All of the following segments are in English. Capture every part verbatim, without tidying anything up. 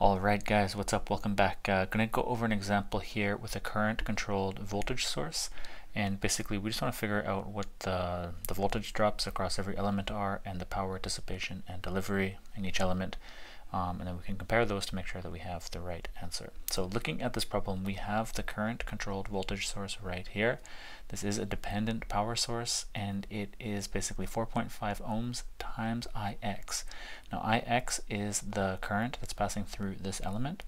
Alright guys, what's up? Welcome back. Uh, gonna go over an example here with a current controlled voltage source, and basically we just want to figure out what the, the voltage drops across every element are and the power dissipation and delivery in each element, um, and then we can compare those to make sure that we have the right answer. So looking at this problem, we have the current controlled voltage source right here. This is a dependent power source and it is basically four point five ohms times I X. Now I X is the current that's passing through this element.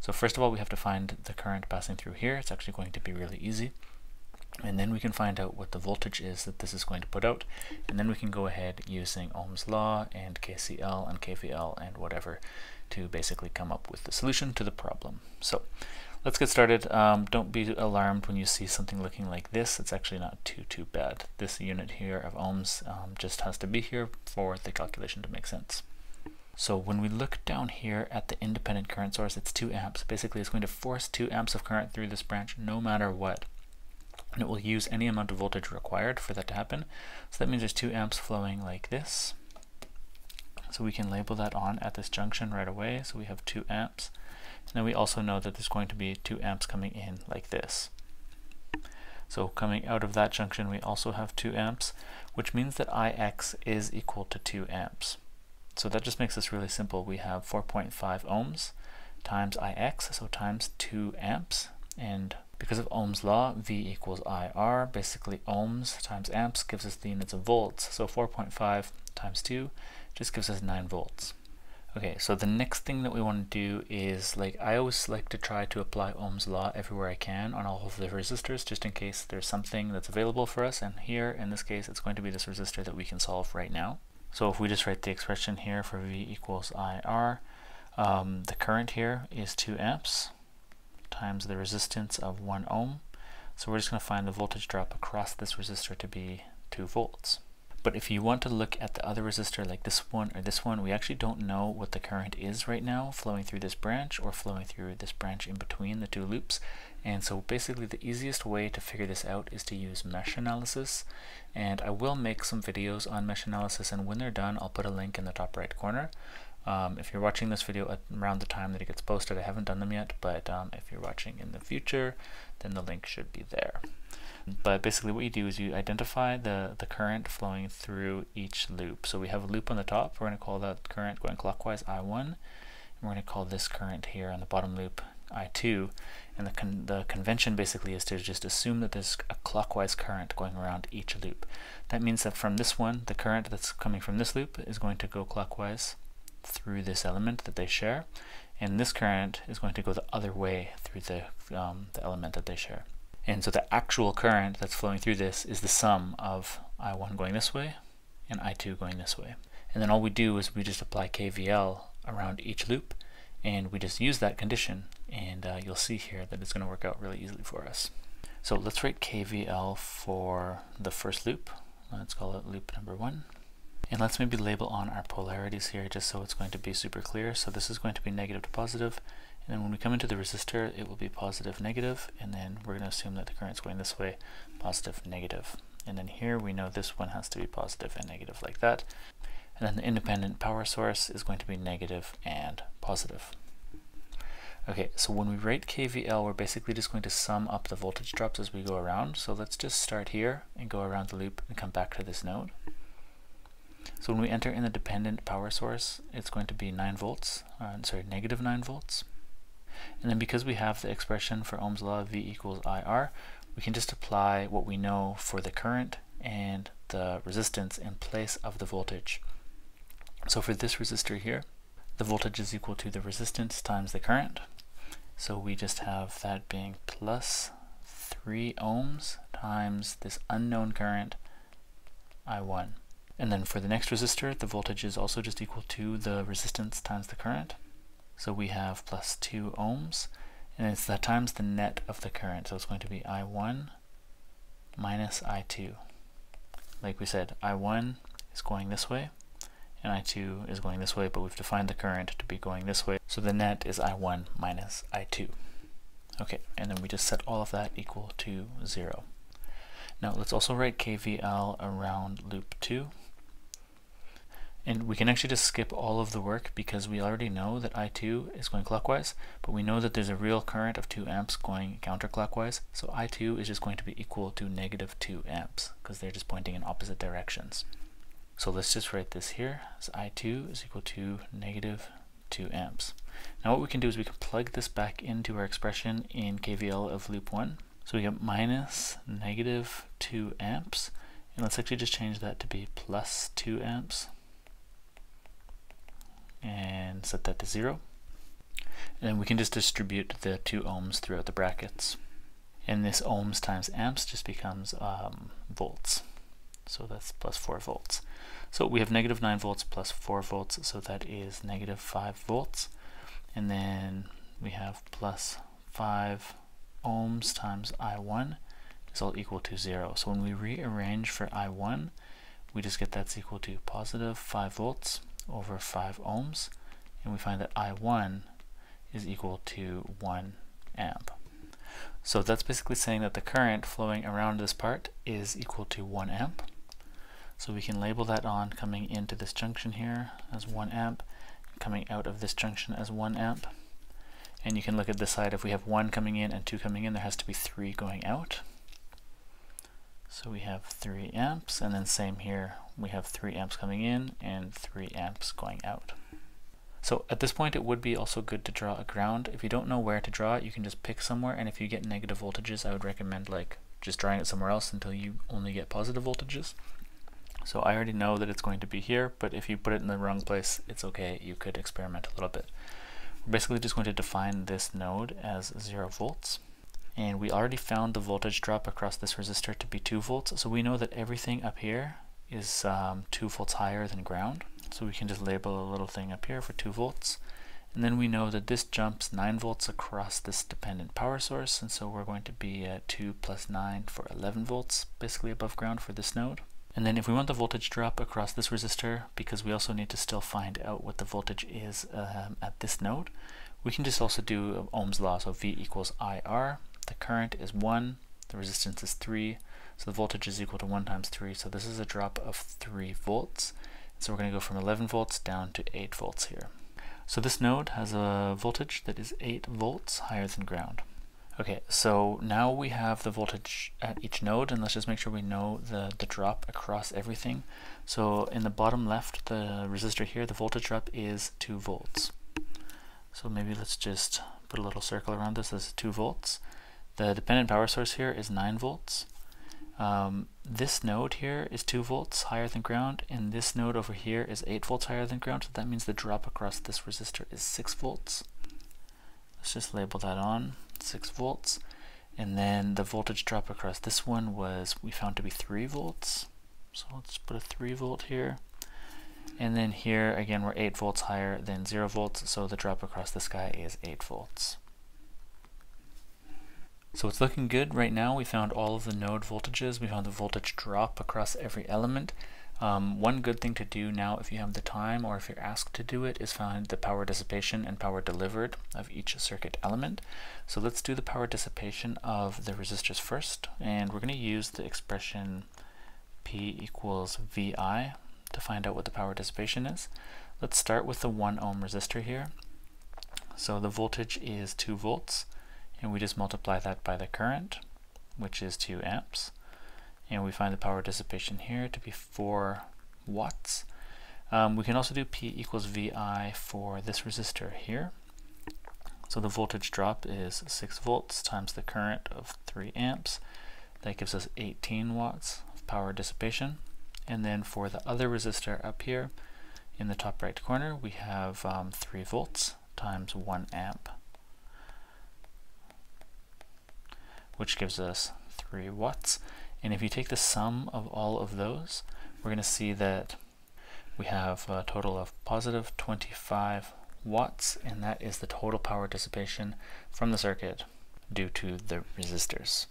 So first of all, we have to find the current passing through here. It's actually going to be really easy. And then we can find out what the voltage is that this is going to put out. And then we can go ahead using Ohm's law and K C L and K V L and whatever to basically come up with the solution to the problem. So let's get started. Um, don't be alarmed when you see something looking like this. It's actually not too, too bad. This unit here of ohms um, just has to be here for the calculation to make sense. So when we look down here at the independent current source, it's two amps. Basically, it's going to force two amps of current through this branch no matter what. And it will use any amount of voltage required for that to happen. So that means there's two amps flowing like this. So we can label that on at this junction right away. So we have two amps. Now we also know that there's going to be two amps coming in like this. So coming out of that junction, we also have two amps, which means that I X is equal to two amps. So that just makes this really simple. We have four point five ohms times I X, so times two amps. And because of Ohm's law, V equals I R, basically ohms times amps gives us the units of volts. So four point five times two just gives us nine volts. Okay, so the next thing that we want to do is, like, I always like to try to apply Ohm's law everywhere I can on all of the resistors, just in case there's something that's available for us. And here, in this case, it's going to be this resistor that we can solve right now. So if we just write the expression here for V equals I R, um, the current here is two amps times the resistance of one ohm. So we're just going to find the voltage drop across this resistor to be two volts. But if you want to look at the other resistor, like this one or this one, we actually don't know what the current is right now flowing through this branch or flowing through this branch in between the two loops. And so basically the easiest way to figure this out is to use mesh analysis. And I will make some videos on mesh analysis, and when they're done, I'll put a link in the top right corner. Um, if you're watching this video at around the time that it gets posted, I haven't done them yet, but um, if you're watching in the future, then the link should be there. But basically what you do is you identify the, the current flowing through each loop. So we have a loop on the top. We're going to call that current going clockwise I one. And we're going to call this current here on the bottom loop I two. And the, con the convention basically is to just assume that there's a clockwise current going around each loop. That means that from this one, the current that's coming from this loop is going to go clockwise through this element that they share. And this current is going to go the other way through the, um, the element that they share. And so the actual current that's flowing through this is the sum of I one going this way and I two going this way. And then all we do is we just apply K V L around each loop, and we just use that condition, and uh, you'll see here that it's going to work out really easily for us. So let's write K V L for the first loop. Let's call it loop number one. And let's maybe label on our polarities here just so it's going to be super clear. So this is going to be negative to positive. And then when we come into the resistor, it will be positive, negative, and then we're going to assume that the current's going this way, positive, negative. And then here we know this one has to be positive and negative like that. And then the independent power source is going to be negative and positive. Okay, so when we write K V L, we're basically just going to sum up the voltage drops as we go around. So let's just start here and go around the loop and come back to this node. So when we enter in the dependent power source, it's going to be nine volts, uh, sorry, negative nine volts. And then because we have the expression for Ohm's law, V equals I R, we can just apply what we know for the current and the resistance in place of the voltage. So for this resistor here, the voltage is equal to the resistance times the current. So we just have that being plus three ohms times this unknown current, I one. And then for the next resistor, the voltage is also just equal to the resistance times the current. So we have plus two ohms, and it's that times the net of the current. So it's going to be I one minus I two. Like we said, I one is going this way, and I two is going this way, but we've defined the current to be going this way. So the net is I one minus I two. Okay, and then we just set all of that equal to zero. Now let's also write K V L around loop two. And we can actually just skip all of the work because we already know that I two is going clockwise, but we know that there's a real current of two amps going counterclockwise, so I two is just going to be equal to negative two amps because they're just pointing in opposite directions. So let's just write this here as I two is equal to negative two amps. Now what we can do is we can plug this back into our expression in K V L of loop one. So we get minus negative two amps, and let's actually just change that to be plus two amps. And set that to zero, and then we can just distribute the two ohms throughout the brackets, and this ohms times amps just becomes um, volts, so that's plus four volts. So we have negative nine volts plus four volts, so that is negative five volts, and then we have plus five ohms times I one is all equal to zero. So when we rearrange for I one, we just get that's equal to positive five volts over five ohms, and we find that I one is equal to one amp. So that's basically saying that the current flowing around this part is equal to one amp. So we can label that on coming into this junction here as one amp, coming out of this junction as one amp. And you can look at this side, if we have one coming in and two coming in, there has to be three going out. So we have three amps, and then same here, we have three amps coming in and three amps going out. So at this point it would be also good to draw a ground. If you don't know where to draw it, you can just pick somewhere, and if you get negative voltages, I would recommend like just drawing it somewhere else until you only get positive voltages. So I already know that it's going to be here, but if you put it in the wrong place, it's okay, you could experiment a little bit. We're basically just going to define this node as zero volts. And we already found the voltage drop across this resistor to be two volts, so we know that everything up here is um, two volts higher than ground. So we can just label a little thing up here for two volts. And then we know that this jumps nine volts across this dependent power source, and so we're going to be at two plus nine for eleven volts, basically above ground for this node. And then if we want the voltage drop across this resistor, because we also need to still find out what the voltage is um, at this node, we can just also do Ohm's law, so V equals I R. The current is one, the resistance is three, so the voltage is equal to one times three, so this is a drop of three volts. So we're going to go from eleven volts down to eight volts here. So this node has a voltage that is eight volts higher than ground. Okay, so now we have the voltage at each node, and let's just make sure we know the, the drop across everything. So in the bottom left, the resistor here, the voltage drop is two volts. So maybe let's just put a little circle around this, this is two volts. The dependent power source here is nine volts. Um, this node here is two volts higher than ground, and this node over here is eight volts higher than ground, so that means the drop across this resistor is six volts. Let's just label that on, six volts. And then the voltage drop across this one was, we found to be three volts. So let's put a three volt here. And then here, again, we're eight volts higher than zero volts, so the drop across this guy is eight volts. So it's looking good right now. We found all of the node voltages. We found the voltage drop across every element. Um, one good thing to do now, if you have the time or if you're asked to do it, is find the power dissipation and power delivered of each circuit element. So let's do the power dissipation of the resistors first. And we're going to use the expression P equals V I to find out what the power dissipation is. Let's start with the one ohm resistor here. So the voltage is two volts. And we just multiply that by the current, which is two amps, and we find the power dissipation here to be four watts. Um, we can also do P equals V I for this resistor here. So the voltage drop is six volts times the current of three amps. That gives us eighteen watts of power dissipation. And then for the other resistor up here in the top right corner, we have um, three volts times one amp, which gives us three watts. And if you take the sum of all of those, we're going to see that we have a total of positive twenty-five watts, and that is the total power dissipation from the circuit due to the resistors.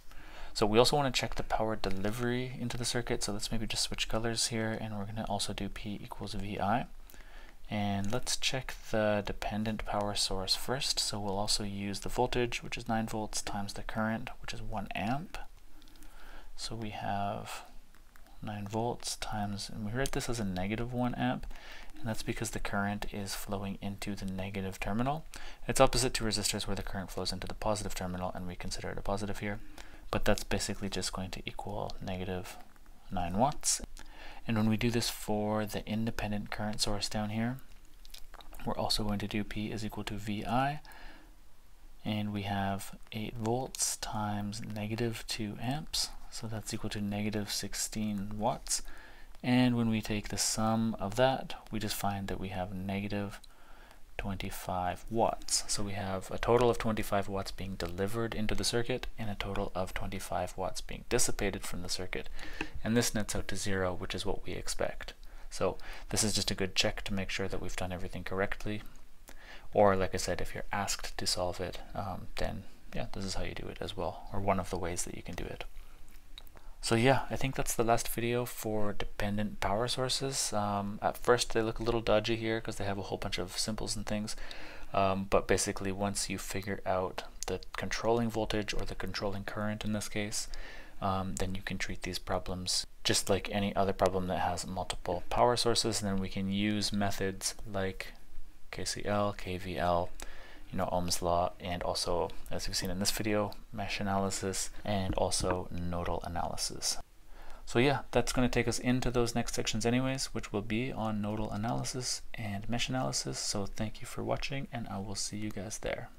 So we also want to check the power delivery into the circuit, so let's maybe just switch colors here, and we're going to also do P equals V I. And let's check the dependent power source first. So we'll also use the voltage, which is nine volts, times the current, which is one amp. So we have nine volts times, and we write this as a negative one amp. and that's because the current is flowing into the negative terminal. It's opposite to resistors where the current flows into the positive terminal, and we consider it a positive here, but that's basically just going to equal negative nine watts. And when we do this for the independent current source down here, we're also going to do P is equal to V I, and we have eight volts times negative two amps, so that's equal to negative sixteen watts. And when we take the sum of that, we just find that we have negative twenty-five watts. So we have a total of twenty-five watts being delivered into the circuit and a total of twenty-five watts being dissipated from the circuit. And this nets out to zero, which is what we expect. So this is just a good check to make sure that we've done everything correctly. Or like I said, if you're asked to solve it, um, then yeah, this is how you do it as well, or one of the ways that you can do it. So yeah, I think that's the last video for dependent power sources. Um, at first they look a little dodgy here because they have a whole bunch of symbols and things, um, but basically once you figure out the controlling voltage or the controlling current in this case, um, then you can treat these problems just like any other problem that has multiple power sources, and then we can use methods like K C L, K V L, you know, Ohm's law, and also, as you've seen in this video, mesh analysis and also nodal analysis. So yeah, that's going to take us into those next sections anyways, which will be on nodal analysis and mesh analysis. So thank you for watching, and I will see you guys there.